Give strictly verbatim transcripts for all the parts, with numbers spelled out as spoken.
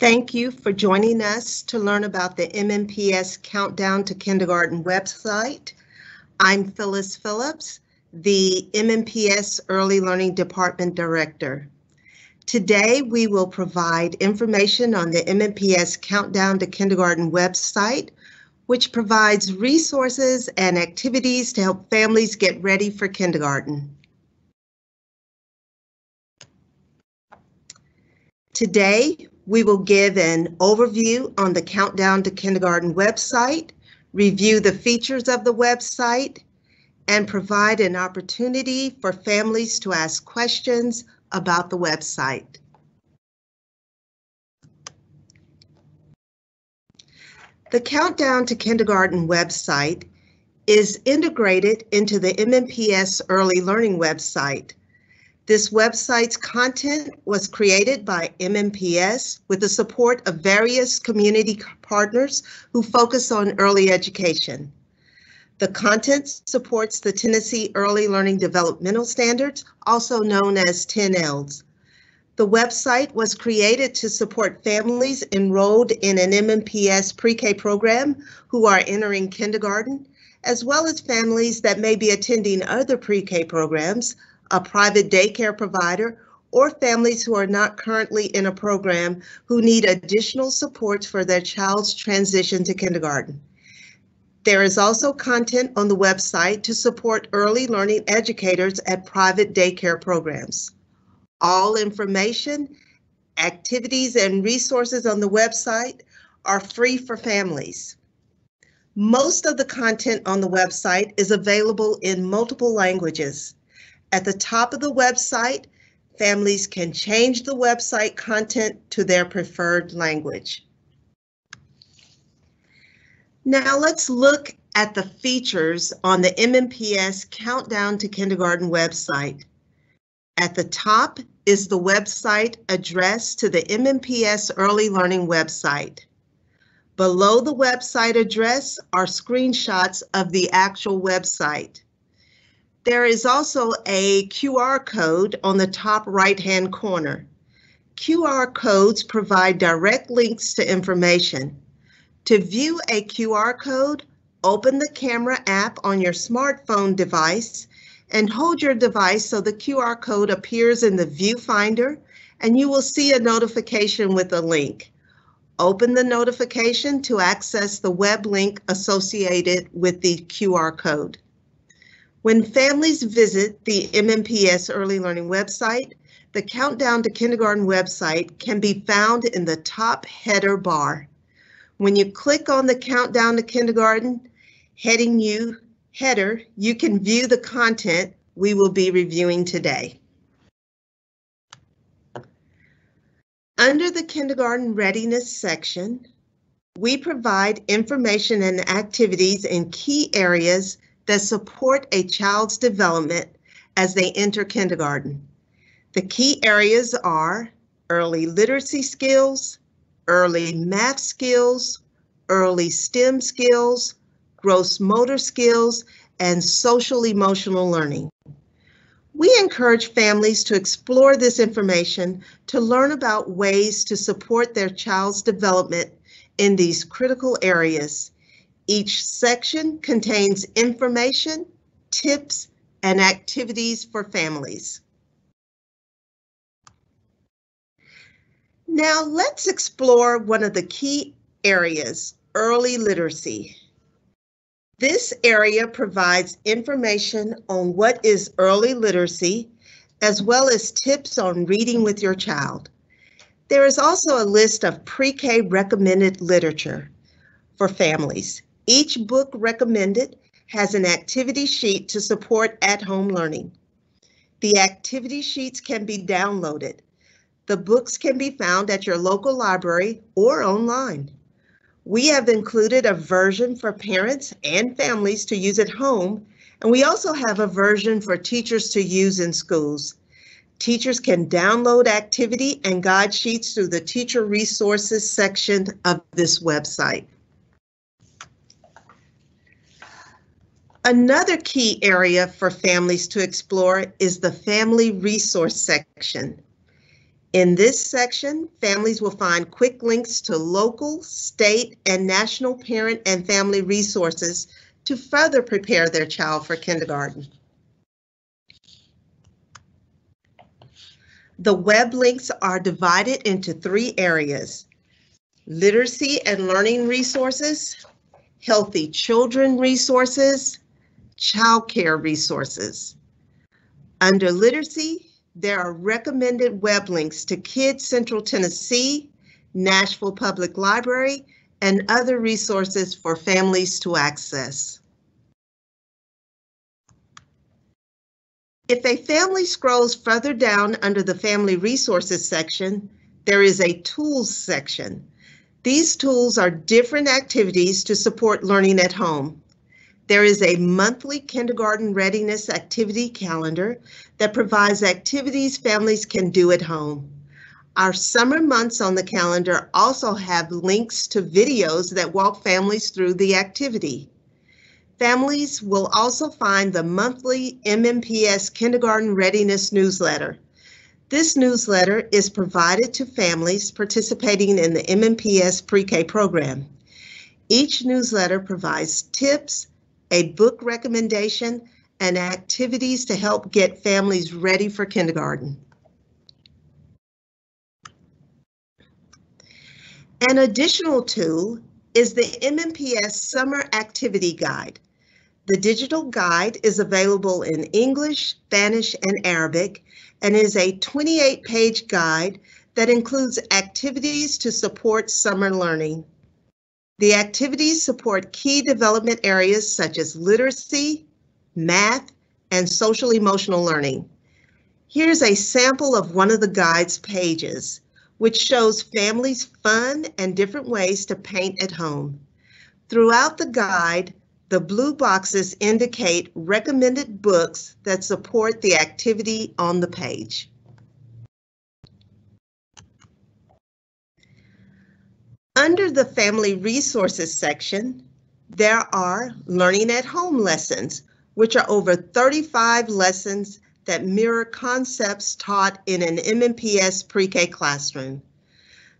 Thank you for joining us to learn about the M N P S Countdown to Kindergarten website. I'm Phyllis Phillips, the M N P S Early Learning Department Director. Today, we will provide information on the M N P S Countdown to Kindergarten website, which provides resources and activities to help families get ready for kindergarten. Today, we will give an overview on the Countdown to Kindergarten website, review the features of the website, and provide an opportunity for families to ask questions about the website. The Countdown to Kindergarten website is integrated into the M N P S Early Learning website. This website's content was created by M N P S with the support of various community partners who focus on early education. The content supports the Tennessee Early Learning Developmental Standards, also known as T N E L D S. The website was created to support families enrolled in an M N P S pre-K program who are entering kindergarten, as well as families that may be attending other pre-K programs, a private daycare provider, or families who are not currently in a program who need additional support for their child's transition to kindergarten. There is also content on the website to support early learning educators at private daycare programs. All information, activities, and resources on the website are free for families. Most of the content on the website is available in multiple languages. At the top of the website, families can change the website content to their preferred language. Now let's look at the features on the M N P S Countdown to Kindergarten website. At the top is the website address to the M N P S Early Learning website. Below the website address are screenshots of the actual website. There is also a Q R code on the top right-hand corner. Q R codes provide direct links to information. To view a Q R code, open the camera app on your smartphone device and hold your device so the Q R code appears in the viewfinder, and you will see a notification with a link. Open the notification to access the web link associated with the Q R code. When families visit the M N P S Early Learning website, the Countdown to Kindergarten website can be found in the top header bar. When you click on the Countdown to Kindergarten heading you, header, you can view the content we will be reviewing today. Under the Kindergarten Readiness section, we provide information and activities in key areas that support a child's development as they enter kindergarten. The key areas are early literacy skills, early math skills, early STEM skills, gross motor skills, and social emotional learning. We encourage families to explore this information to learn about ways to support their child's development in these critical areas. Each section contains information, tips, and activities for families. Now let's explore one of the key areas, early literacy. This area provides information on what is early literacy, as well as tips on reading with your child. There is also a list of pre-K recommended literature for families. Each book recommended has an activity sheet to support at-home learning. The activity sheets can be downloaded. The books can be found at your local library or online. We have included a version for parents and families to use at home, and we also have a version for teachers to use in schools. Teachers can download activity and guide sheets through the Teacher Resources section of this website. Another key area for families to explore is the Family Resource section. In this section, families will find quick links to local, state, and national parent and family resources to further prepare their child for kindergarten. The web links are divided into three areas: literacy and learning resources, healthy children resources, childcare resources. Under literacy, there are recommended web links to Kids Central Tennessee, Nashville Public Library, and other resources for families to access. If a family scrolls further down under the Family Resources section, there is a Tools section. These tools are different activities to support learning at home. There is a monthly kindergarten readiness activity calendar that provides activities families can do at home. Our summer months on the calendar also have links to videos that walk families through the activity. Families will also find the monthly M N P S kindergarten readiness newsletter. This newsletter is provided to families participating in the M N P S pre-K program. Each newsletter provides tips, a book recommendation, and activities to help get families ready for kindergarten. An additional tool is the M N P S Summer Activity Guide. The digital guide is available in English, Spanish, and Arabic, and is a twenty-eight page guide that includes activities to support summer learning. The activities support key development areas such as literacy, math, and social-emotional learning. Here's a sample of one of the guide's pages, which shows families fun and different ways to paint at home. Throughout the guide, the blue boxes indicate recommended books that support the activity on the page. Under the Family Resources section, there are Learning at Home lessons, which are over thirty-five lessons that mirror concepts taught in an M N P S pre-K classroom.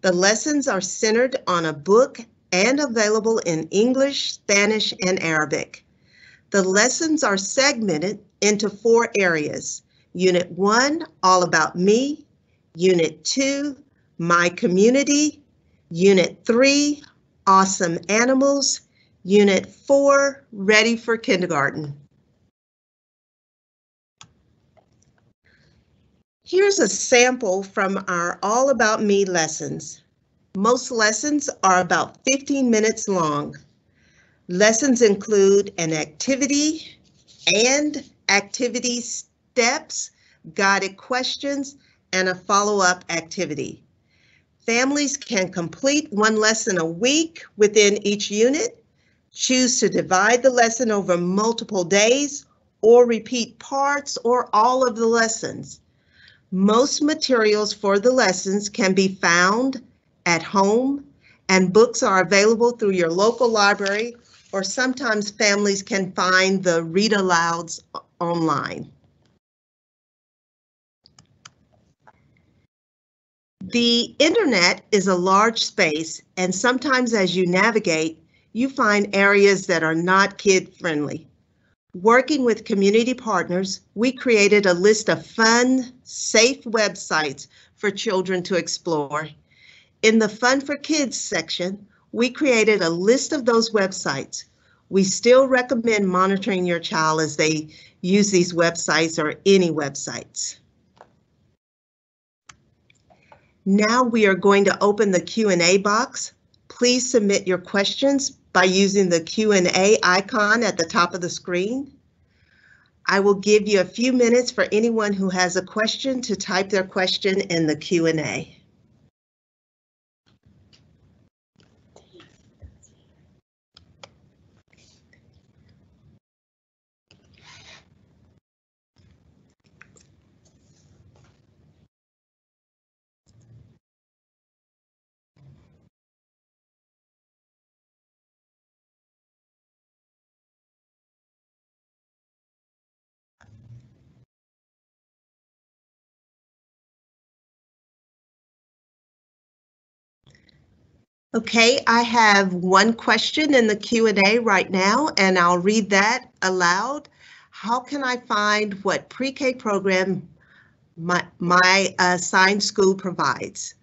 The lessons are centered on a book and available in English, Spanish, and Arabic. The lessons are segmented into four areas: Unit one, All About Me, Unit two, My Community, Unit three, Awesome Animals, Unit four, Ready for Kindergarten. Here's a sample from our All About Me lessons. Most lessons are about fifteen minutes long. Lessons include an activity and activity steps, guided questions, and a follow-up activity. Families can complete one lesson a week within each unit, choose to divide the lesson over multiple days, or repeat parts or all of the lessons. Most materials for the lessons can be found at home, and books are available through your local library, or sometimes families can find the read alouds online. The internet is a large space, and sometimes as you navigate, you find areas that are not kid-friendly. Working with community partners, we created a list of fun, safe websites for children to explore. In the Fun for Kids section, we created a list of those websites. We still recommend monitoring your child as they use these websites or any websites. Now we are going to open the Q and A box. Please submit your questions by using the Q and A icon at the top of the screen. I will give you a few minutes for anyone who has a question to type their question in the Q and A. Okay, I have one question in the Q and A right now, and I'll read that aloud. How can I find what pre-K program my, my assigned school provides?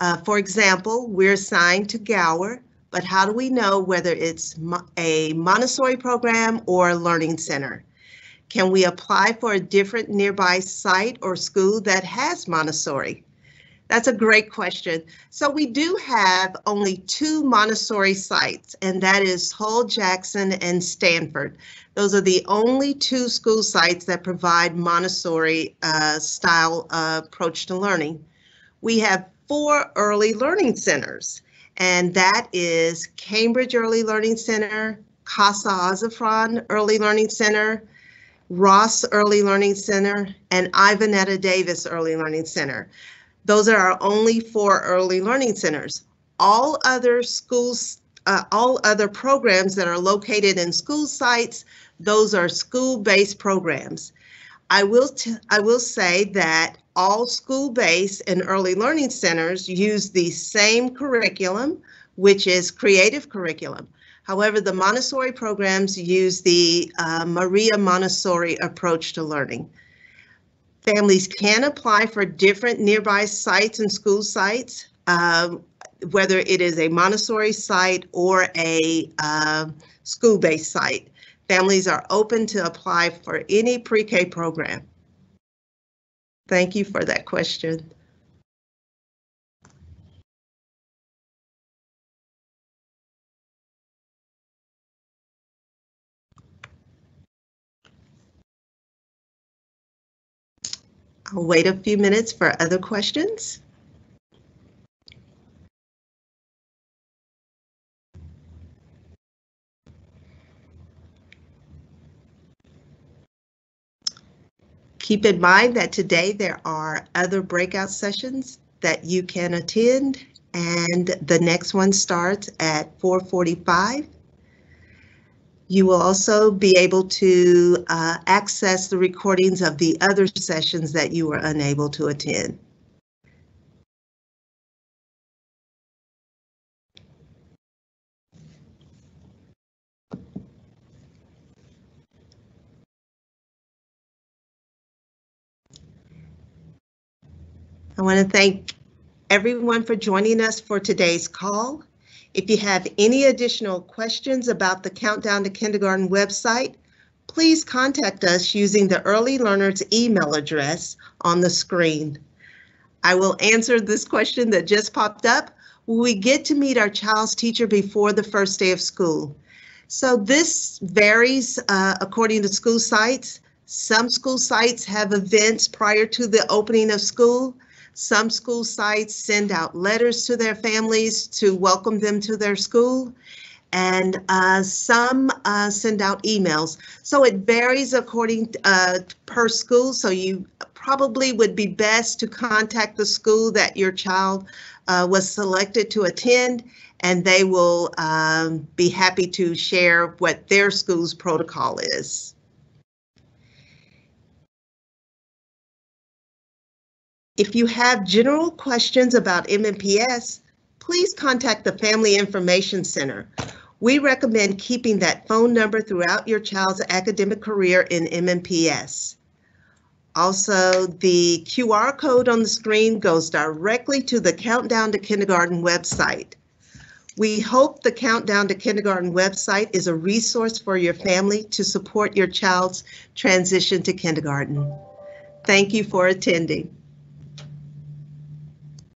Uh, for example, we're assigned to Gower, but how do we know whether it's mo a Montessori program or a learning center? Can we apply for a different nearby site or school that has Montessori? That's a great question. So we do have only two Montessori sites, and that is Hull Jackson and Stanford. Those are the only two school sites that provide Montessori uh, style uh, approach to learning. We have four early learning centers, and that is Cambridge Early Learning Center, Casa Azafran Early Learning Center, Ross Early Learning Center, and Ivanetta Davis Early Learning Center. Those are our only four early learning centers. All other schools, uh, all other programs that are located in school sites, those are school-based programs. I will, t I will say that all school-based and early learning centers use the same curriculum, which is creative curriculum. However, the Montessori programs use the uh, Maria Montessori approach to learning. Families can apply for different nearby sites and school sites, uh, whether it is a Montessori site or a uh, school-based site. Families are open to apply for any pre-K program. Thank you for that question. I'll wait a few minutes for other questions. Keep in mind that today there are other breakout sessions that you can attend, and the next one starts at four forty-five. You will also be able to uh, access the recordings of the other sessions that you were unable to attend. I want to thank everyone for joining us for today's call. If you have any additional questions about the Countdown to Kindergarten website, please contact us using the Early Learners email address on the screen. I will answer this question that just popped up. Will we get to meet our child's teacher before the first day of school? So this varies uh, according to school sites. Some school sites have events prior to the opening of school. Some school sites send out letters to their families to welcome them to their school, and uh, some uh, send out emails. So it varies according uh, per school, so you probably would be best to contact the school that your child uh, was selected to attend, and they will um, be happy to share what their school's protocol is. If you have general questions about M N P S, please contact the Family Information Center. We recommend keeping that phone number throughout your child's academic career in M N P S. Also, the Q R code on the screen goes directly to the Countdown to Kindergarten website. We hope the Countdown to Kindergarten website is a resource for your family to support your child's transition to kindergarten. Thank you for attending.